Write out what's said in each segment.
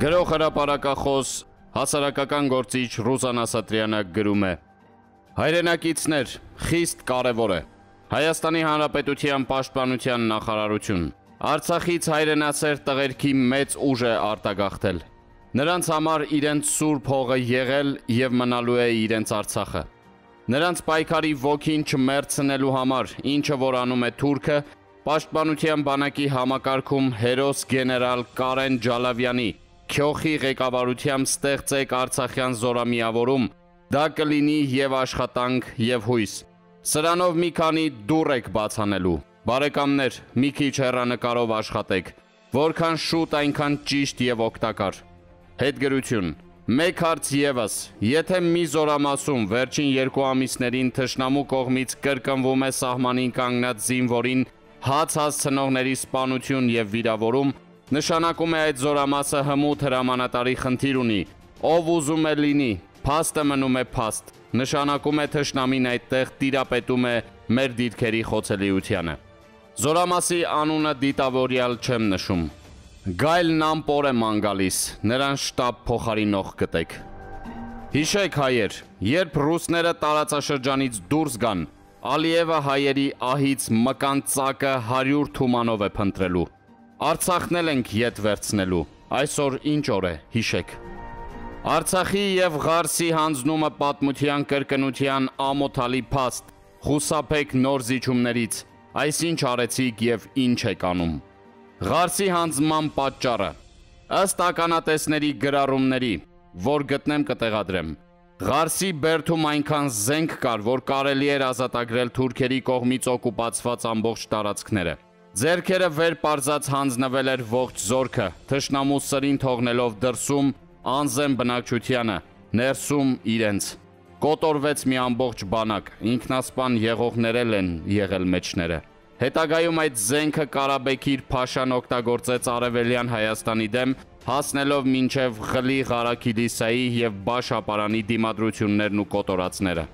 Գրող-հրապարակախոս հասարակական գործիչ Ռուզան Ասատրյանը գրում է. Հայրենակիցներ, խիստ կարևոր է. Հայաստանի Հանրապետության պաշտպանության նախարարություն. Արցախից հայրենասեր տղերքի մեծ ուժ է արտագաղթել. Նրանց համար իրենց սուրբ հողը եղել եւ մնալու է իրենց Արցախը. Նրանց պայքարի ոգին չմերցնելու համար, ինչը որ անում է Թուրքը, պաշտպանության բանակի համակարգում հերոս գեներալ Կարեն Ջալավյանի Քյոխի ղեկավարությամբ ստեղծեք Արցախյան զորամիավորում, դա կլինի եւ աշխատանք եւ հույս. Սրանով մի քանի դուռ եք բացանելու. Բարեկամներ, մի քիչ հեռանկարով աշխատեք, որքան շուտ այնքան ճիշտ եւ օգտակար. Հետգրություն. Մեկ հարց եւս, եթե մի զորամասում վերջին երկու ամիսներին թշնամու կողմից կրկնվում է սահմանին կանգնած զինվորին հաց հասցնողների սպանություն եւ վիրավորում, նշանակում է այդ զորամասը հմուտ հրամանատարի խնդիր ունի, ով ուզում է լինի, փաստը մնում է փաստ, նշանակում է թշնամին այդտեղ տիրապետում է մեր դիրքերի խոցելիությանը. Զորամասի անունը դիտավորյալ չեմ նշում. Գայլ նամպոր է մանգալիս, նրան շտապ փոխարինող գտեք. Հիշեք հայեր, երբ ռուսները տարածաշրջանից դուրս գան, Ալիևը հայերի ահից մկան ծակը 100 թումանով է փնտրելու. Արցախնել ենք ետ վերցնելու, այսօր ինչ օր է, հիշեք. Արցախի և Ղարսի հանձնումը պատմության կրկնության ամոթալի փաստ, խուսափեք նոր զիջումներից, այսինչ արեցիք և ինչ եք անում. Ղարսի հանձնման պատճառը, ըստ ականատեսների գրառումների, որ գտնեմ կտեղադրեմ. Ղարսի բերդում այնքան զենք կար, որ կարելի էր ազատագրել թուրքերի կողմից օկուպացված ամբողջ տարածքները. Ձերքերը վեր պարզած հանձնվել էր ողջ զորքը, թշնամու սրին թողնելով դրսում անզեն բնակչությանը, ներսում իրենց. Կոտորվեց մի ամբողջ բանակ, ինքնասպան եղողներել են եղել մեջները. Հետագայում այդ զենքը Կարաբեքիր Փաշան օգտագործեց Արևելյան Հայաստանի դեմ, հասնելով մինչև Ղլի Ղարաքիլիսայի և Բաշ ապարանի դիմադրություններն ու կոտորածները.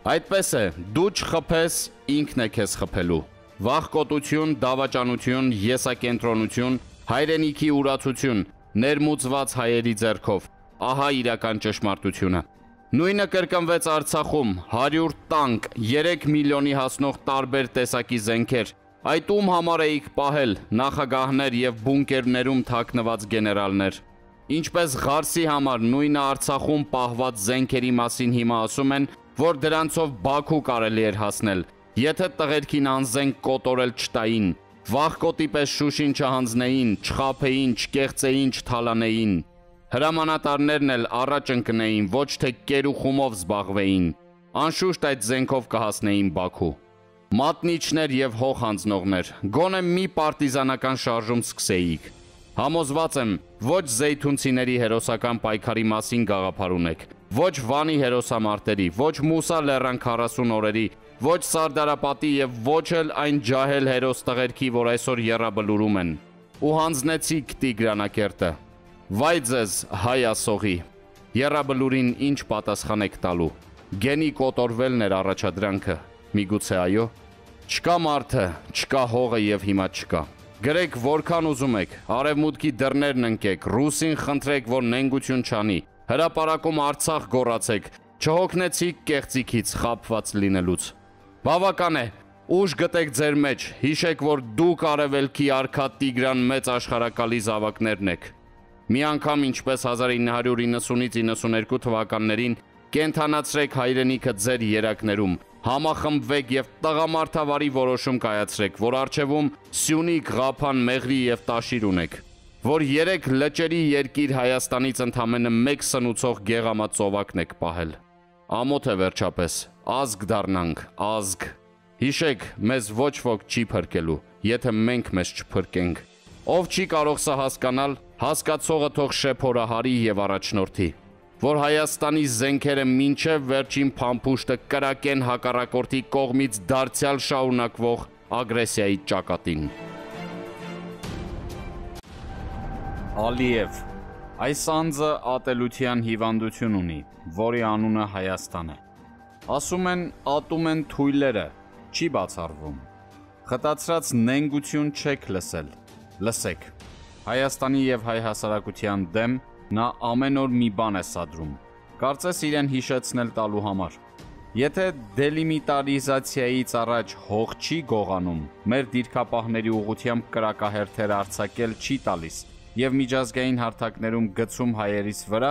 Այդպես է, դու չխփես, ինքն է քեզ խփելու. Վախկոտություն, դավաճանություն, եսակենտրոնություն, հայրենիքի ուրացություն, ներմուծված հայերի ձեռքով, ահա իրական ճշմարտությունը. Նույնը կրկնվեց Արցախում, 100 տանկ, 3 միլիոնի հասնող տարբեր տեսակի զենքեր, այդ ում համար էիք պահել, նախագահներ և բունկերներում թաքնված գեներալներ. Ինչպես Ղարսի համար նույնը Արցախում պահված զենքերի մասին հիմա ասում են, որ դրանցով Բաքու կարելի էր հասնել. Եթե տղերքին անզենք կոտորել չտային, վախկոտի պես շուշին չհանձնեին, չխափեին, չկեղծեին, չթալանեին, հրամանատարներն էլ առաջ ընկնեին, ոչ թե կերուխումով զբաղվեին, անշուշտ այդ զենքով կհասնեին Բաքու. Մատնիչներ և հողանձնողներ, գոնե մի պարտիզանական շարժում սկսեիք. Համոզված եմ, ոչ զեյթունցիների հերոսական պայքարի մասին գաղափար ունեք, ոչ Վանի հերոսամարտերի, ոչ Մուսա լեռան 40 օրերի, ոչ Սարդարապատի և ոչ էլ այն ջահել հերոս տղերքի, որ այսօր եռաբլուրում են, ու հանձնեցիք Տիգրանակերտը, վայ ձեզ հայ ասողի, եռաբլուրին ինչ պատասխան եք տալու, գենի կոտորվելն էր առաջադրանքը, միգուցե այո, չկա մարդը, չկա հողը և հիմա չկա, գրեք որքան ուզում եք, արևմուտքի դռներն ընկեք, ռուսին խնդրեք, որ նենգություն չանի, հրապարակում Արցախ գոռացեք, չհոգնեցիք կեղծիքից խաբված լինելուց. Բավական է, ուժ գտեք ձեր մեջ, հիշեք, որ դուք Արևելքի արքա Տիգրան մեծ աշխարհակալի զավակներն եք. Մի անգամ ինչպես 1990-92 թվականներին կենթանացրեք հայրենիքը ձեր երակներում, համախմբվեք և տղամարդավարի որոշում կայացրեք, որ առջևում Սյունիք, Ղափան, Մեղրի և Տաշիր ունեք, որ 3 լճերի երկիր Հայաստանից ընդամենը 1 սնուցող գեղամածովակն եք պահել. Ամոթ է վերջապես, ազգ դառնանք, ազգ, հիշեք, մեզ ոչ ոք չի փրկելու, եթե մենք մեզ չփրկենք, ով չի կարող սա հասկանալ, հասկացողը թող շեփորահարի և առաջնորդի, որ Հայաստանի զենքերը մինչև վերջին փամփուշտը կրակեն հակառակորդի կողմից դարձյալ շարունակվող ագրեսիայի ճակատին. Ալիև. Այս անձը ատելության հիվանդություն ունի, որի անունը Հայաստան է. Ասում են, ատում են թույլերը, չի բացառվում. Խտացրած նենգություն չեք լսել, լսեք, Հայաստանի և հայ հասարակության դեմ նա ամեն օր մի բան է սադրում, կարծես իրեն հիշեցնել տալու համար։ Եթե դելիմիտարիզացիայից առաջ հող չի գողանում, մեր դիրքապահների ուղղությամբ կրակահերթեր արձակել չի տալիս և միջազգային հարթակներում գցում հայերիս վրա,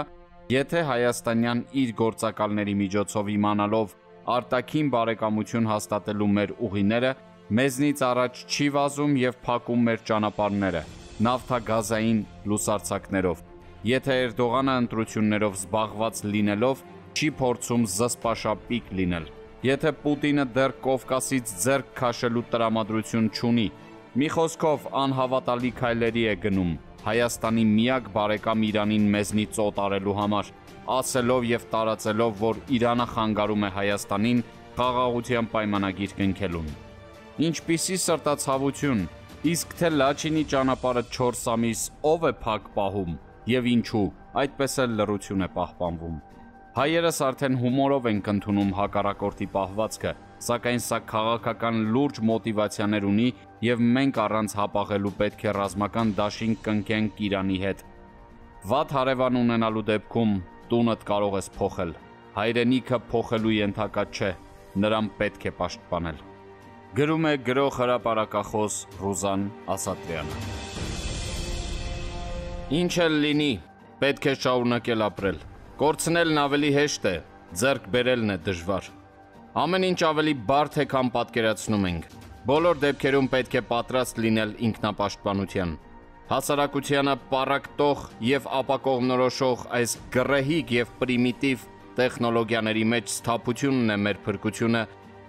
եթե հայաստանյան իր գործակալների միջոցով իմանալով արտաքին բարեկամություն հաստատելու մեր ուղիները, մեզնից առաջ չի վազում և փակում մեր ճանապարհները, նավթագազային լուսարձակներով, եթե Էրդողանը ընտրություններով զբաղված լինելով չի փորձում զսպաշապիկ լինել, եթե Պուտինը դեռ Կովկասից ձեռք քաշելու տրամադրություն չունի, մի խոսքով անհավատալի քայլերի է գնում Հայաստանի միակ բարեկամ Իրանին մեզնից օտարելու համար, ասելով և տարածելով, որ Իրանը խանգարում է Հայաստանին խաղաղության պայմանագիր կնքելուն։ Ինչպիսի սրտացավություն, իսկ թե Լաչինի ճանապարհը 4 ամիս ով է փակ պահում և ինչու, այդպես էլ լռություն է պահպանվում։ Հայերս արդեն հումորով են ընդունում հակառակորդի պահվածքը, սակայն սա քաղաքական լուրջ մոտիվացիաներ ունի և մենք առանց հապաղելու պետք է ռազմական դաշինք կնքենք Իրանի հետ։ Վատ հարևան ունենալու դեպքում տունդ կարող ես փոխել, հայրենիքը փոխելու ենթակա չէ, նրան պետք է պաշտպանել։ Գրում է գրող հրապարակախոս Ռուզան Ասատրյանը։ Ինչ էլ լինի, պետք է շարունակել ապրել։ Կորցնելն ավելի հեշտ է, ձեռք բերելն է դժվար։ Ամեն ինչ ավելի բարդ է, քան պատկերացնում ենք։ Բոլոր դեպքերում պետք է պատրաստ լինել ինքնապաշտպանության։ Հասարակությանը պառակտող և ապակողմնորոշող այս գռեհիկ և պրիմիտիվ տեխնոլոգիաների մեջ սթափությունն է մեր փրկությունը,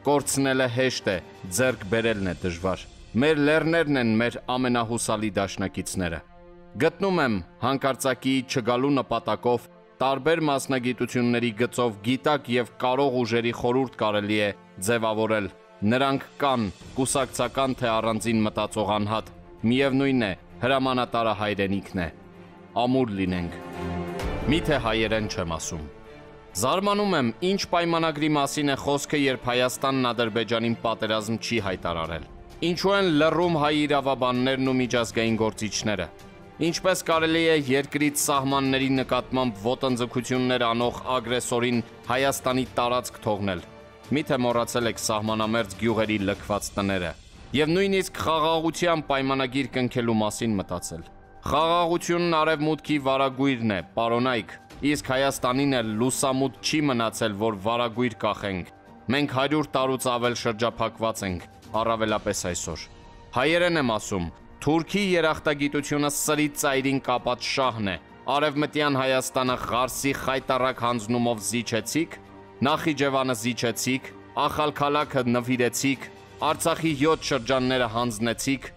կորցնելը հեշտ է, ձեռք բերելն է դժվար։ Մեր լեռներն են մեր ամենահուսալի դաշնակիցները։ Գտնում եմ հանկարծակի չգալու նպատակով տարբեր մասնագիտությունների գծով գիտակ և կարող ուժերի խորհուրդ կարելի է ձևավորել։ Նրանք կան, կուսակցական թե առանձին մտածող անհատ, միևնույն է, հրամանատարը հայրենիքն է։ Ամուր լինենք։ Միթե հայերեն չեմ ասում։ Զարմանում եմ, ինչ պայմանագրի մասին է խոսքը, երբ Հայաստանն Ադրբեջանին պատերազմ չի հայտարարել։ Ինչու են լռում հայ իրավաբաններն ու միջազգային գործիչները։ Ինչպես կարելի է երկրից սահմանների նկատմամբ ոտնձգություններ անող ագրեսորին Հայաստանի տարածք թողնել։ Միթե մոռացել եք սահմանամերձ գյուղերի լքված տները։ Եվ նույնիսկ խաղաղության պայմանագիր կնքելու մասին մտածել։ Խաղաղությունն Արևմուտքի վարագույրն է, պարոնայք, իսկ Հայաստանին էլ լուսամուտ չի մնացել, որ վարագույր կախենք։ Մենք 100 տարուց ավել շրջափակված ենք, առավելապես այսօր։ Հայերեն եմ ասում, Թուրքի երախտագիտությունը սրի ծայրին կապած շահն է, Արևմտյան Հայաստանը Ղարսի խայտառակ հանձնումով զիջեցիք, Նախիջևանը զիջեցիք, Ախալքալաքը նվիրեցիք, Արցախի 7 շրջանները հանձնեցիք։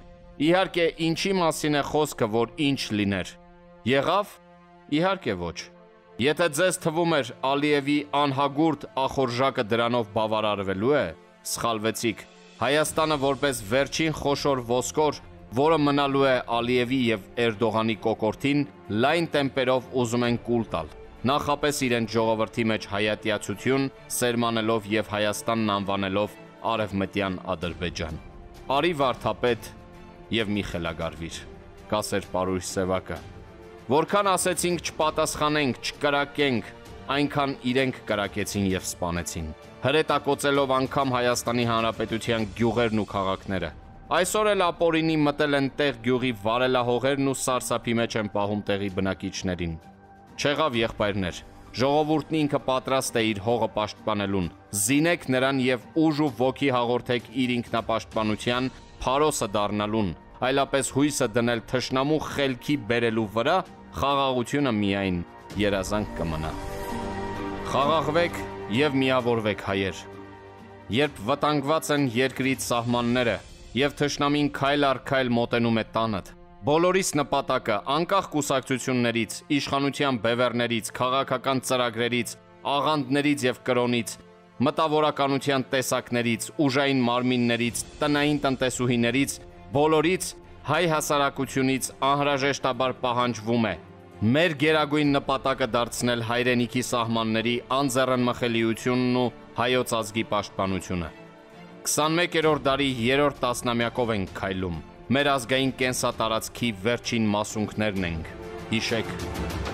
Իհարկե, ինչի մասին է խոսքը, որ ինչ լիներ։ Եղավ։ Իհարկե ոչ։ Եթե ձեզ թվում էր Ալիևի անհագուրդ ախորժակը դրանով բավարարվելու է, սխալվեցիք։ Հայաստանը որպես վերջին խոշոր ոսկոր, որը մնալու է Ալիևի և Էրդողանի կոկորդին, լայն տեմպերով ուզում են կուլ տալ, նախապես իրենց ժողովրդի մեջ հայատյացություն, սերմանելով և Հայաստանն անվանելով Արևմտյան Ադրբեջան։ Արի վարդապետ և մի խելագարվիր, կասեր Պարույր Սևակը։ Որքան ասեցինք չպատասխանենք, չկրակենք, այնքան իրենք կրակեցին և սպանեցին, հրետակոծելով անգամ Հայաստանի Հանրապետության գյուղերն ու քաղաքները։ Այսօր էլ ապօրինի մտել են տեղ գյուղի վարելահողերն ու սարսափի մեջ են պահում տեղի բնակիչներին։ Չեղավ եղբայրներ, ժողովուրդն ինքը պատրաստ է իր հողը պաշտպանելուն, զինեք նրան և ուժ ու ոգի հաղորդեք իր ինքնապաշտպանության փարոսը դառնալուն, այլապես հույսը դնել թշնամու խելքի բերելու վրա, խաղաղությունը միայն երազանք կմնա։ Խաղաղվեք և միավորվեք հայեր։ Երբ վտանգված են երկրից սահմանները և թշնամին քայլ առ քայլ մոտենում է տանդ, բոլորիս նպատակը անկախ կուսակցություններից, իշխանության բևեռներից, քաղաքական ծրագրերից, աղանդներից և կրոնից, մտավորականության տեսակներից, ուժային մարմիններից, տնային տնտեսուհիներից, բոլորից հայ հասարակությունից անհրաժեշտաբար պահանջվում է մեր գերագույն նպատակը դարձնել հայրենիքի սահմանների անձեռնմխելիությունն ու հայոց ազգի պաշտպանությունը։ 21-րդ դարի 3-րդ տասնամյակով ենք քայլում։ մեր ազգային կենսատարածքի վերջին մասունքներն ենք։ Հիշեք։